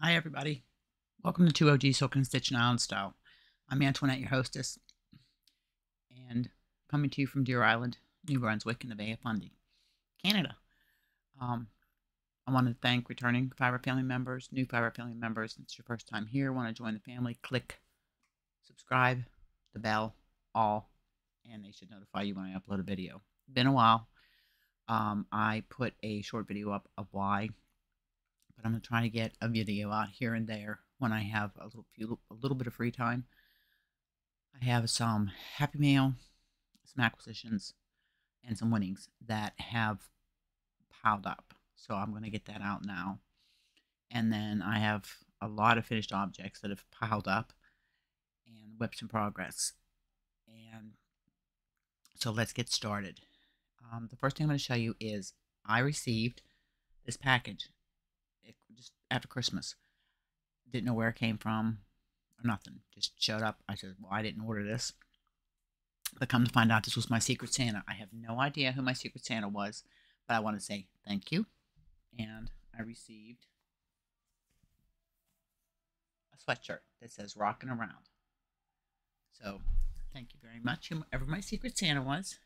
Hi everybody, welcome to 2OG's Hookin' Stitchin' Island Style. I'm Antoinette, your hostess, and coming to you from Deer Island, New Brunswick, in the Bay of Fundy, Canada. I want to thank returning Fiverr family members, new Fiverr family members. If it's your first time here, want to join the family, click subscribe, the bell, all, and they should notify you when I upload a video. Been a while. I put a short video up of why, but I'm going to try to get a video out here and there when I have a little bit of free time. I have some Happy Mail, some acquisitions, and some winnings that have piled up. So I'm going to get that out now. And then I have a lot of finished objects that have piled up and whips in progress. And so let's get started. The first thing I'm going to show you is I received this package. Just after Christmas, didn't know where it came from or nothing, just showed up. I said, well, I didn't order this, but come to find out, this was my Secret Santa. I have no idea who my Secret Santa was, but I want to say thank you. And I received a sweatshirt that says "Rockin' Around," so thank you very much, whoever my Secret Santa was.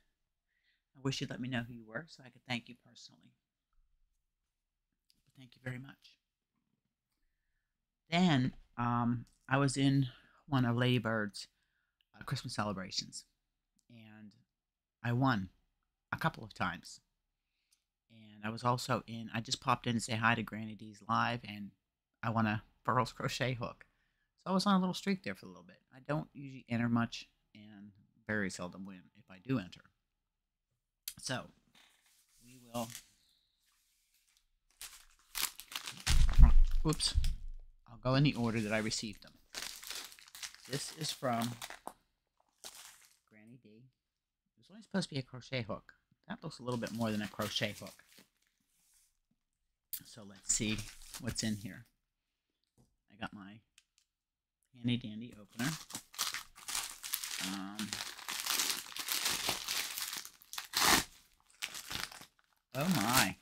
I wish you'd let me know who you were so I could thank you personally. Thank you very much. Then I was in one of Ladybird's Christmas celebrations, and I won a couple of times. And I was also in, I just popped in to say hi to Granny D's live, and I won a Furls crochet hook. So I was on a little streak there for a little bit. I don't usually enter much and very seldom win if I do enter. So we will... Oops, I'll go in the order that I received them. This is from Granny D. It was only supposed to be a crochet hook. That looks a little bit more than a crochet hook. So let's see what's in here. I got my handy dandy opener. Oh my,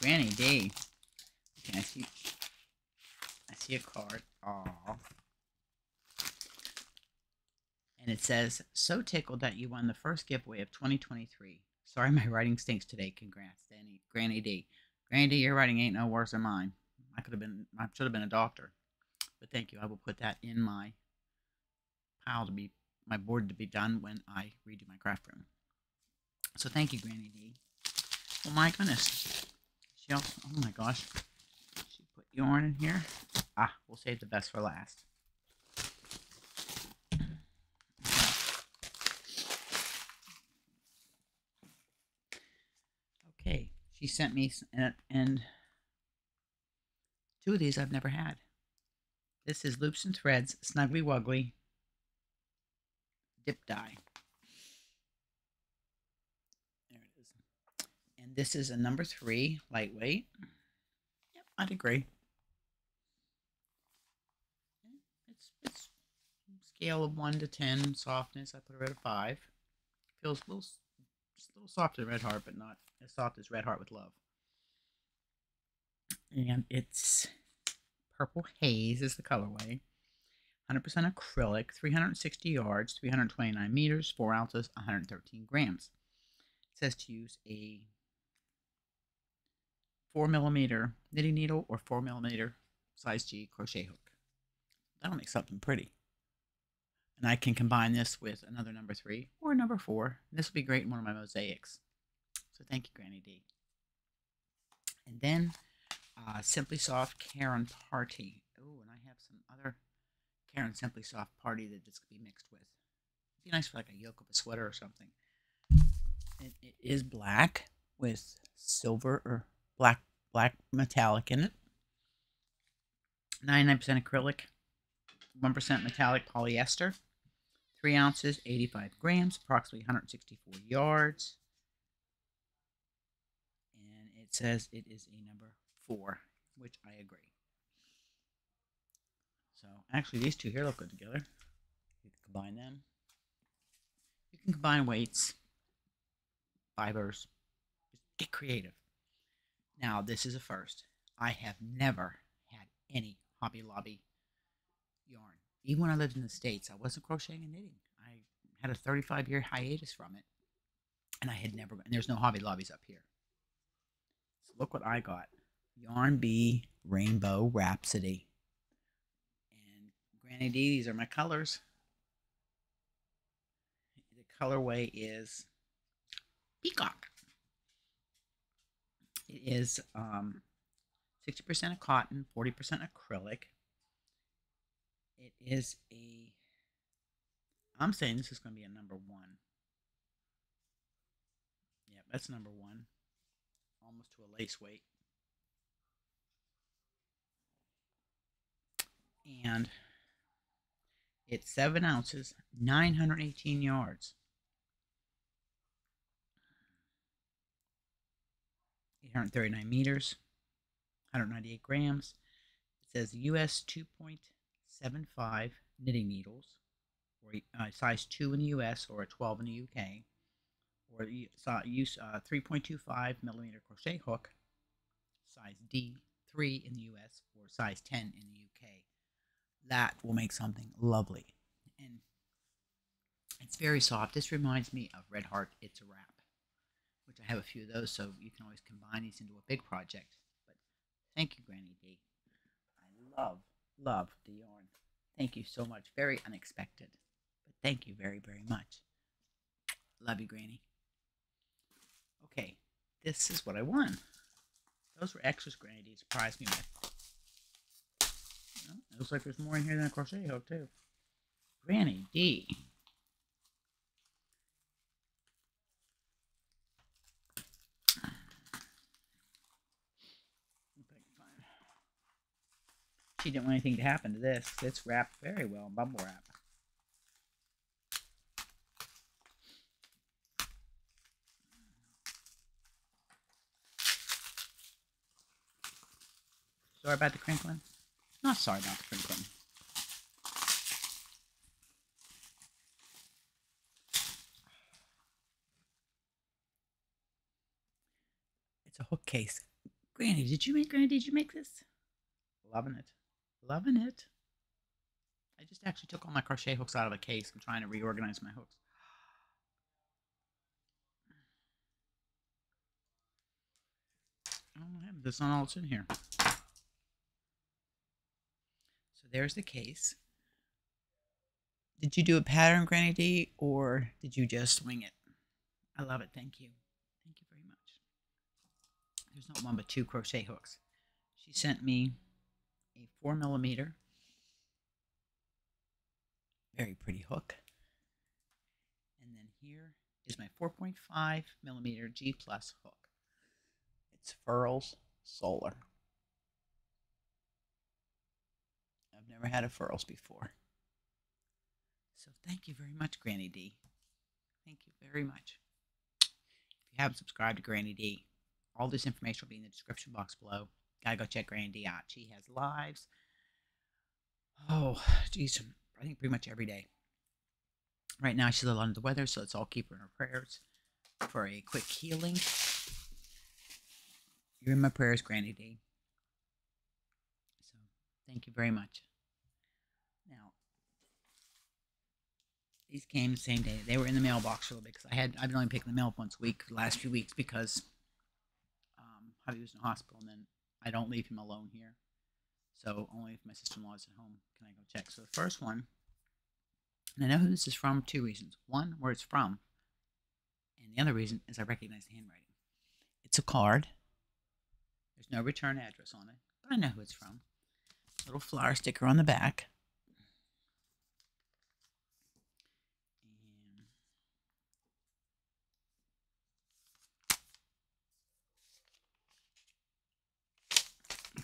Granny D. Can I see? A card. Aww. And it says, "So tickled that you won the first giveaway of 2023. Sorry my writing stinks today. Congrats, Granny D." Granny D, your writing ain't no worse than mine. I should have been a doctor. But thank you. I will put that in my pile to be, my board to be done when I redo my craft room. So thank you, Granny D. Oh my goodness. She also, oh my gosh. She put yarn in here. Ah, we'll save the best for last. Okay. Okay, she sent me, and two of these I've never had. This is Loops and Threads Snuggly Wuggly Dip Die. There it is. And this is a number 3 lightweight. Yep, I'd agree. It's scale of 1 to 10 softness. I put it at a 5. Feels a little softer than Red Heart, but not as soft as Red Heart with Love. And it's Purple Haze is the colorway. 100% acrylic, 360 yards, 329 meters, 4 ounces, 113 grams. It says to use a 4mm knitting needle or 4mm size G crochet hook. That'll make something pretty. And I can combine this with another number 3 or number 4. And this will be great in one of my mosaics. So thank you, Granny D. And then Simply Soft Caron Party. Oh, and I have some other Caron Simply Soft Party that this could be mixed with. It'd be nice for like a yoke of a sweater or something. It is black with silver or black metallic in it. 99% acrylic. 1% metallic polyester, 3 ounces, 85 grams, approximately 164 yards. And it says it is a number 4, which I agree. So, actually, these two here look good together. You can combine them. You can combine weights, fibers. Just get creative. Now, this is a first. I have never had any Hobby Lobby yarn. Even when I lived in the States, I wasn't crocheting and knitting. I had a 35-year hiatus from it. And I had never, and there's no Hobby Lobbies up here. So look what I got. Yarn Bee Rainbow Rhapsody. And Granny D, these are my colors. The colorway is Peacock. It is 60% of cotton, 40% acrylic. It is a, I'm saying this is going to be a #1. Yep, that's #1. Almost to a lace weight. And it's 7 ounces, 918 yards. 839 meters, 198 grams. It says US 2.75 knitting needles, or size 2 in the US or a 12 in the UK, or use 3.25 millimeter crochet hook, size D3 in the US or size 10 in the UK. That will make something lovely. And it's very soft. This reminds me of Red Heart It's a Wrap, which I have a few of those, so you can always combine these into a big project. But thank you, Granny D. I love the yarn. Thank you so much. Very unexpected. But thank you very, very much. Love you, Granny. Okay, this is what I won. Those were extras Granny D surprised me with. Oh, it looks like there's more in here than a crochet hook, too. Granny D. She didn't want anything to happen to this. It's wrapped very well in bubble wrap. Sorry about the crinkling. Not sorry about the crinkling. It's a hook case. Granny, did you make this? Loving it. Loving it. I just actually took all my crochet hooks out of a case. I'm trying to reorganize my hooks. I don't have this on all that's in here. So there's the case. Did you do a pattern, Granny D, or did you just swing it? I love it. Thank you. Thank you very much. There's not one but 2 crochet hooks. She sent me a 4mm, very pretty hook. And then here is my 4.5mm G+ hook. It's Furls Solar. I've never had a Furls before. So thank you very much, Granny D. Thank you very much. If you haven't subscribed to Granny D, all this information will be in the description box below. Gotta go check Granny D out. She has lives. Oh, geez. I think pretty much every day. Right now, she's a little under the weather, so let's all keep her in her prayers for a quick healing. You're in my prayers, Granny D. So, thank you very much. Now, these came the same day. They were in the mailbox a little bit because I've been only picking them up once a week, the last few weeks, because Hubby was in the hospital, and then I don't leave him alone here, so only if my sister-in-law is at home can I go check. So the first one, and I know who this is from, 2 reasons. One, where it's from, and the other reason is I recognize the handwriting. It's a card. There's no return address on it, but I know who it's from. Little flower sticker on the back.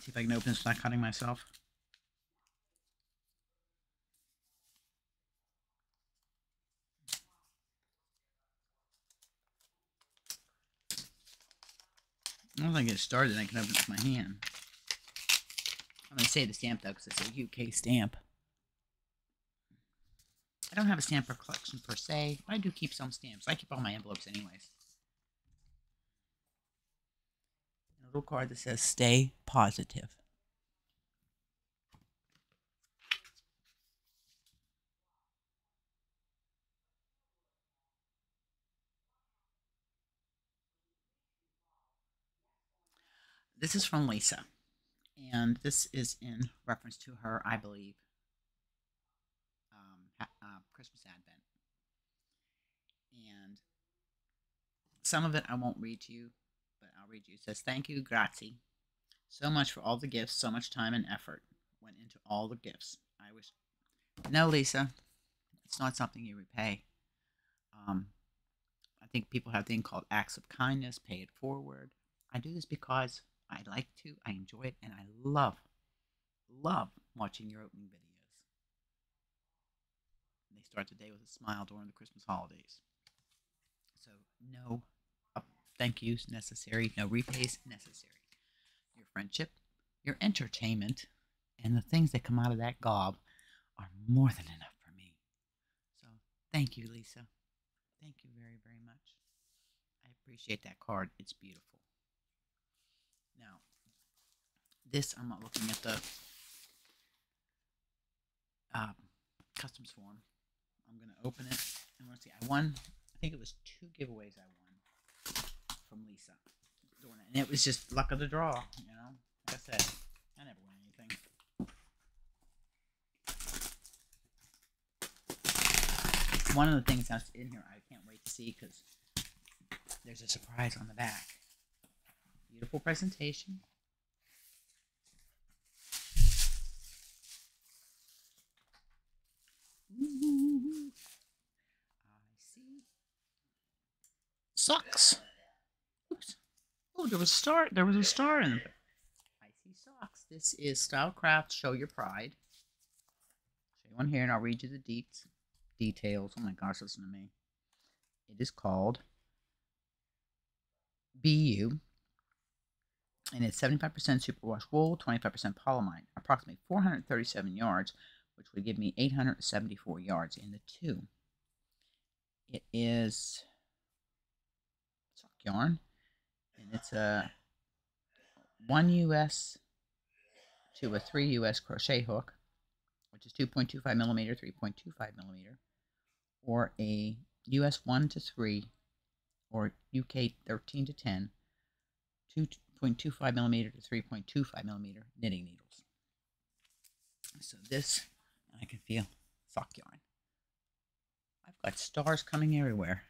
If I can open this without cutting myself. Once I get started, I can open it with my hand. I'm going to say the stamp though, because it's a UK stamp. I don't have a stamp collection per se, but I do keep some stamps. I keep all my envelopes anyways. Little card that says stay positive. This is from Lisa, and this is in reference to her, I believe, Christmas Advent. And some of it I won't read to you, but I'll read you. It says, "Thank you, grazie, so much for all the gifts. So much time and effort went into all the gifts. I wish..." No, Lisa, it's not something you repay. I think people have a thing called acts of kindness, pay it forward. I do this because I like to, I enjoy it, and I love watching your opening videos. And they start the day with a smile during the Christmas holidays. So no thank yous necessary, no repays necessary. Your friendship, your entertainment, and the things that come out of that gob are more than enough for me. So thank you, Lisa. Thank you very, very much. I appreciate that card. It's beautiful. Now, this, I'm not looking at the customs form. I'm going to open it. And let's see, I won, I think it was 2 giveaways I won from Lisa. And it was just luck of the draw, you know. Like I said, I never win anything. One of the things that's in here I can't wait to see, because there's a surprise on the back. Beautiful presentation. Ooh, I see. Socks. Oops. Oh, there was a star. There was a star in there. I see socks. This is Stylecraft Show Your Pride. Show you one here, and I'll read you the details. Oh my gosh, listen to me. It is called BU. And it's 75% superwash wool, 25% polyamide, approximately 437 yards, which would give me 874 yards in the 2. It is sock yarn, and it's a 1 U.S. to a 3 U.S. crochet hook, which is 2.25 millimeter, 3.25 millimeter, or a U.S. 1 to 3, or U.K. 13 to 10, 2.25 millimeter to 3.25 millimeter knitting needles. So this, and I can feel sock yarn. I've got stars coming everywhere.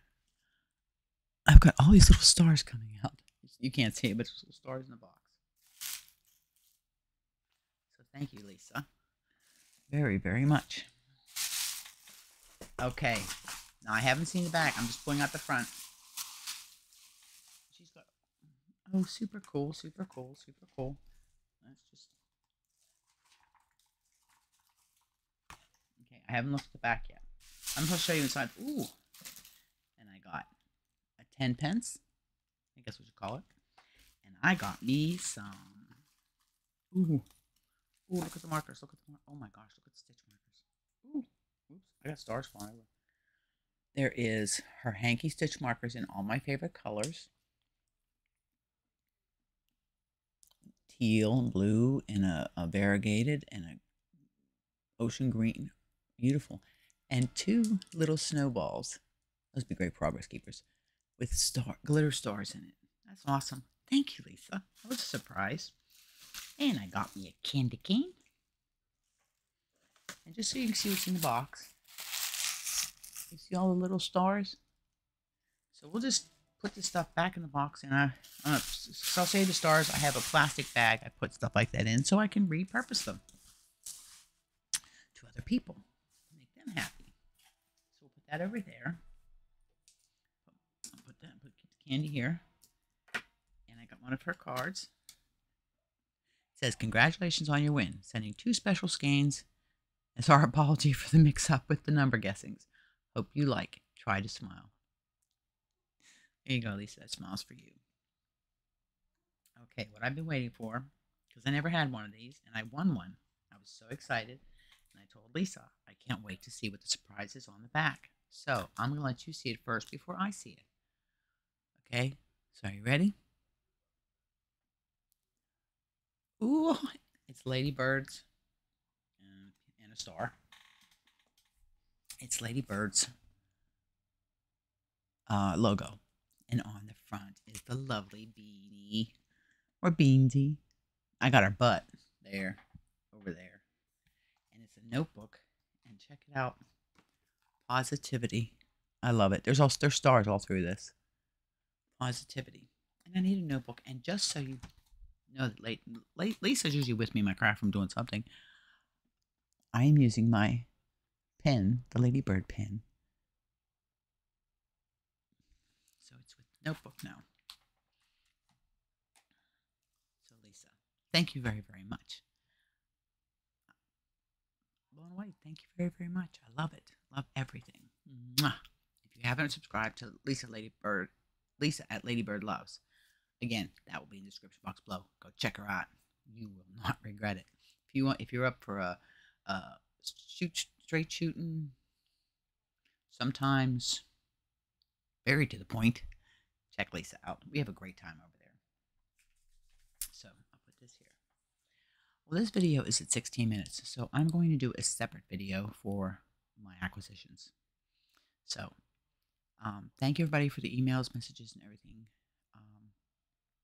I've got all these little stars coming out. You can't see it, but there's little stars in the box. So thank you, Lisa, very, very much. Okay, now I haven't seen the back. I'm just pulling out the front. Oh, super cool, super cool, super cool. That's just... Okay, I haven't looked at the back yet. I'm going to show you inside. Ooh! And I got a 10 pence. I think that's what you call it. And I got me some... Ooh! Ooh, look at the markers, look at the... Oh my gosh, look at the stitch markers. Ooh! Oops, I got stars flying over. There is her hanky stitch markers in all my favorite colors. Teal and blue, and a variegated, and a ocean green. Beautiful. And 2 little snowballs. Those would be great progress keepers with glitter stars in it. That's awesome. Thank you, Lisa. That was a surprise. And I got me a candy cane. And just so you can see what's in the box. You see all the little stars? So we'll just put this stuff back in the box, and I'll save the stars. I have a plastic bag I put stuff like that in, so I can repurpose them to other people, make them happy. So we'll put that over there. I'll put that, put the candy here, and I got one of her cards. It says, "Congratulations on your win. Sending 2 special skeins as our apology for the mix-up with the number guessings. Hope you like it. Try to smile." There you go, Lisa. That smiles for you. Okay, what I've been waiting for, because I never had one of these, and I won one. I was so excited, and I told Lisa, I can't wait to see what the surprise is on the back. So, I'm going to let you see it first before I see it. Okay, so are you ready? Ooh, it's ladybirds and a star. It's ladybirds logo. And on the front is the lovely beanie or Beansy. I got her butt there, over there. And it's a notebook. And check it out. Positivity. I love it. There's stars all through this. Positivity. And I need a notebook. And just so you know that Lisa's usually with me in my craft from doing something. I am using my pen, the Ladybird pen. So it's with notebook now. So Lisa, thank you very, very much. Blown away. Thank you very, very much. I love it. Love everything. Mwah. If you haven't subscribed to Lisa at Ladybird Loves, again, that will be in the description box below. Go check her out. You will not regret it. If you want, if you're up for a straight shooting, sometimes very to the point, check Lisa out. We have a great time over there. So I'll put this here. Well, this video is at 16 minutes, so I'm going to do a separate video for my acquisitions. So thank you everybody for the emails, messages, and everything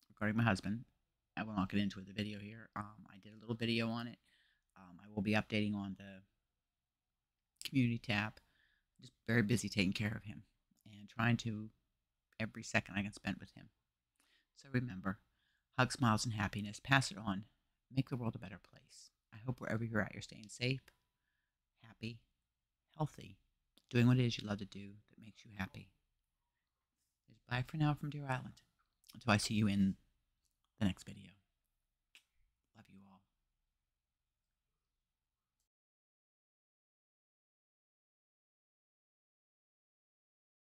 regarding my husband. I will not get into the video here. I did a little video on it. I will be updating on the community tab. I'm just very busy taking care of him and trying to every second I can spend with him. So remember, hug, smiles, and happiness. Pass it on. Make the world a better place. I hope wherever you're at, you're staying safe, happy, healthy, doing what it is you love to do that makes you happy. Bye for now from Deer Island until I see you in the next video.